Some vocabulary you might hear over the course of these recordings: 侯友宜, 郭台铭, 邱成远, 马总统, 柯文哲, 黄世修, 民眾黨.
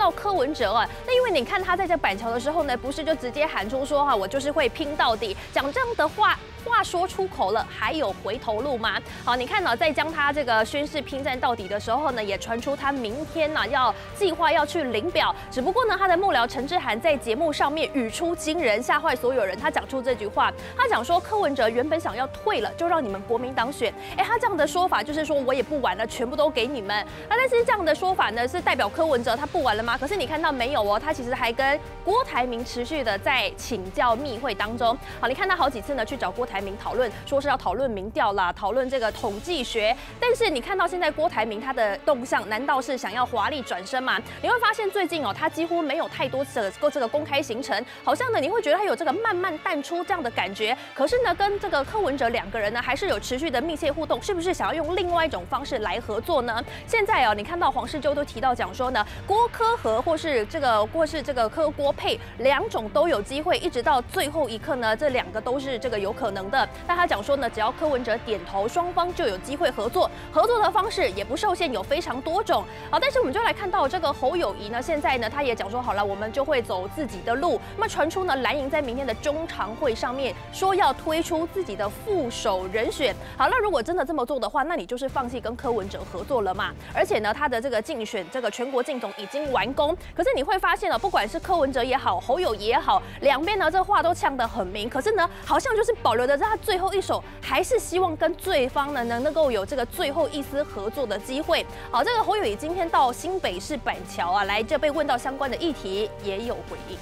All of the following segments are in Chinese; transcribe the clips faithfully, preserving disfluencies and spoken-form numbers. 到柯文哲啊，那因为你看他在这板桥的时候呢，不是就直接喊出说哈、啊，我就是会拼到底，讲这样的话。 话说出口了，还有回头路吗？好，你看呢、啊，在将他这个宣誓拼战到底的时候呢，也传出他明天呢、啊、要计划要去领表，只不过呢，他的幕僚陈致函在节目上面语出惊人，吓坏所有人。他讲出这句话，他讲说柯文哲原本想要退了，就让你们国民党选。哎，他这样的说法就是说我也不玩了，全部都给你们。那但是这样的说法呢，是代表柯文哲他不玩了吗？可是你看到没有哦，他其实还跟郭台铭持续的在请教密会当中。好，你看他好几次呢去找郭台铭。 郭台铭讨论说是要讨论民调啦，讨论这个统计学，但是你看到现在郭台铭他的动向，难道是想要华丽转身吗？你会发现最近哦，他几乎没有太多次的这个公开行程，好像呢你会觉得他有这个慢慢淡出这样的感觉。可是呢，跟这个柯文哲两个人呢，还是有持续的密切互动，是不是想要用另外一种方式来合作呢？现在哦，你看到黄世修都提到讲说呢，郭柯和或是这个或是这个柯郭配两种都有机会，一直到最后一刻呢，这两个都是这个有可能 的，但他讲说呢，只要柯文哲点头，双方就有机会合作。合作的方式也不受限，有非常多种。好，但是我们就来看到这个侯友宜呢，现在呢，他也讲说好了，我们就会走自己的路。那么传出呢，蓝营在明天的中常会上面说要推出自己的副手人选。好，那如果真的这么做的话，那你就是放弃跟柯文哲合作了嘛？而且呢，他的这个竞选，这个全国竞总已经完工。可是你会发现呢，不管是柯文哲也好，侯友宜也好，两边呢这话都呛得很明，可是呢，好像就是保留 但是他最后一手还是希望跟对方呢能够有这个最后一丝合作的机会。好，这个侯友宜今天到新北市板桥啊，来这被问到相关的议题，也有回应。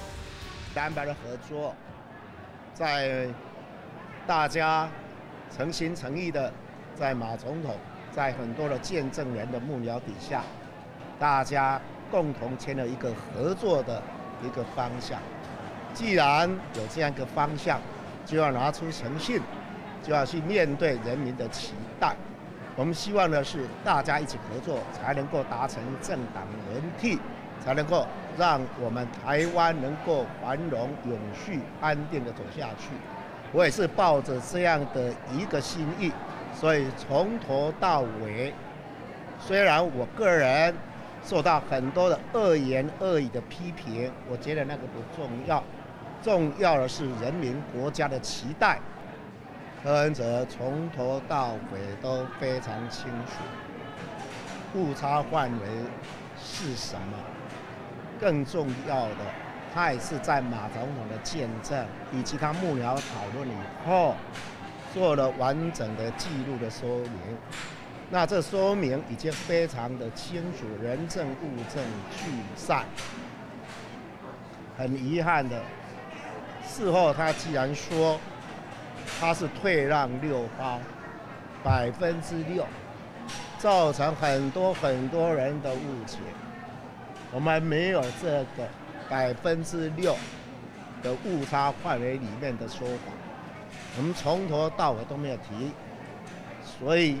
蓝白的合作，在大家诚心诚意的，在马总统，在很多的见证人的幕僚底下，大家共同签了一个合作的一个方向。既然有这样一个方向， 就要拿出诚信，就要去面对人民的期待。我们希望的是大家一起合作，才能够达成政党轮替，才能够让我们台湾能够繁荣、永续、安定的走下去。我也是抱着这样的一个心意，所以从头到尾，虽然我个人受到很多的恶言恶语的批评，我觉得那个不重要。 重要的是人民国家的期待，柯文哲从头到尾都非常清楚，误差范围是什么。更重要的，他也是在马总统的见证以及他幕僚讨论以后，做了完整的记录的说明。那这说明已经非常的清楚，人证物证俱在。很遗憾的。 事后，他既然说他是退让六包，百分之六，造成很多很多人的误解。我们没有这个百分之六的误差范围里面的说法，我们从头到尾都没有提，所以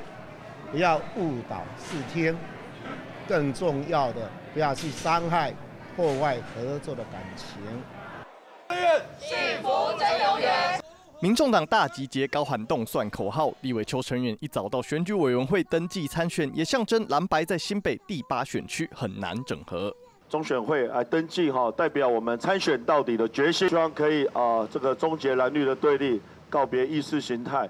不要误导视听，更重要的不要去伤害、破坏合作的感情。 幸福真永远！民众党大集结，高喊动算口号。立委邱成远一早到选举委员会登记参选，也象征蓝白在新北第八选区很难整合。中选会来登记哈，代表我们参选到底的决心，希望可以啊、呃、这个终结蓝绿的对立，告别意识形态，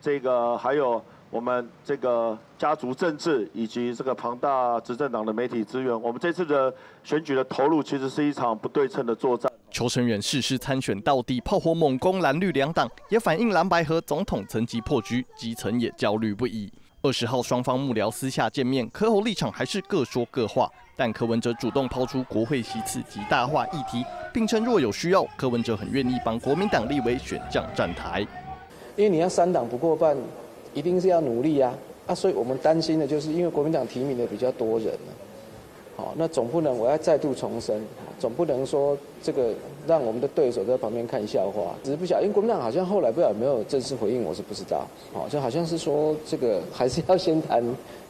这个还有我们这个家族政治以及这个庞大执政党的媒体资源。我们这次的选举的投入，其实是一场不对称的作战。 邱成远誓师参选到底，炮火猛攻蓝绿两党，也反映蓝白和总统层级破局，基层也焦虑不已。二十号双方幕僚私下见面，柯侯立场还是各说各话，但柯文哲主动抛出国会席次极大化议题，并称若有需要，柯文哲很愿意帮国民党立委选将站台。因为你要三党不过半，一定是要努力啊啊！所以我们担心的就是，因为国民党提名的比较多人呢、啊。 好，那总不能我要再度重申，总不能说这个让我们的对手在旁边看笑话。只是不晓得，因为国民党好像后来不知道有没有正式回应，我是不知道。好，就好像是说这个还是要先谈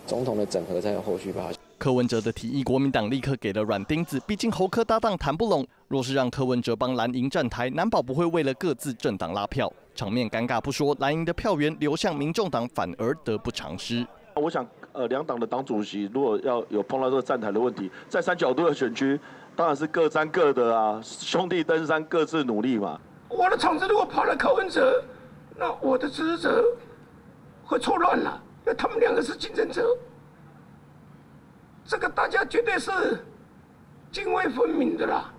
总统的整合才有后续吧。柯文哲的提议，国民党立刻给了软钉子，毕竟侯柯搭档谈不拢。若是让柯文哲帮蓝营站台，难保不会为了各自政党拉票，场面尴尬不说，蓝营的票源流向民众党，反而得不偿失。我想。呃两党的党主席如果要有碰到这个站台的问题，在三角都的选区，当然是各站各的啊，兄弟登山各自努力嘛。我的场子如果跑了柯文哲，那我的支持者会错乱了，因为他们两个是竞争者。这个大家绝对是泾渭分明的啦。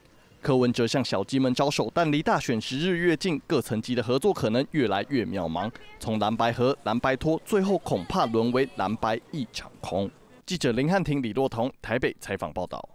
柯文哲向小鸡们招手，但离大选时日越近，各层级的合作可能越来越渺茫。从蓝白合、蓝白拖，最后恐怕沦为蓝白一场空。记者林汉庭、李若彤台北采访报道。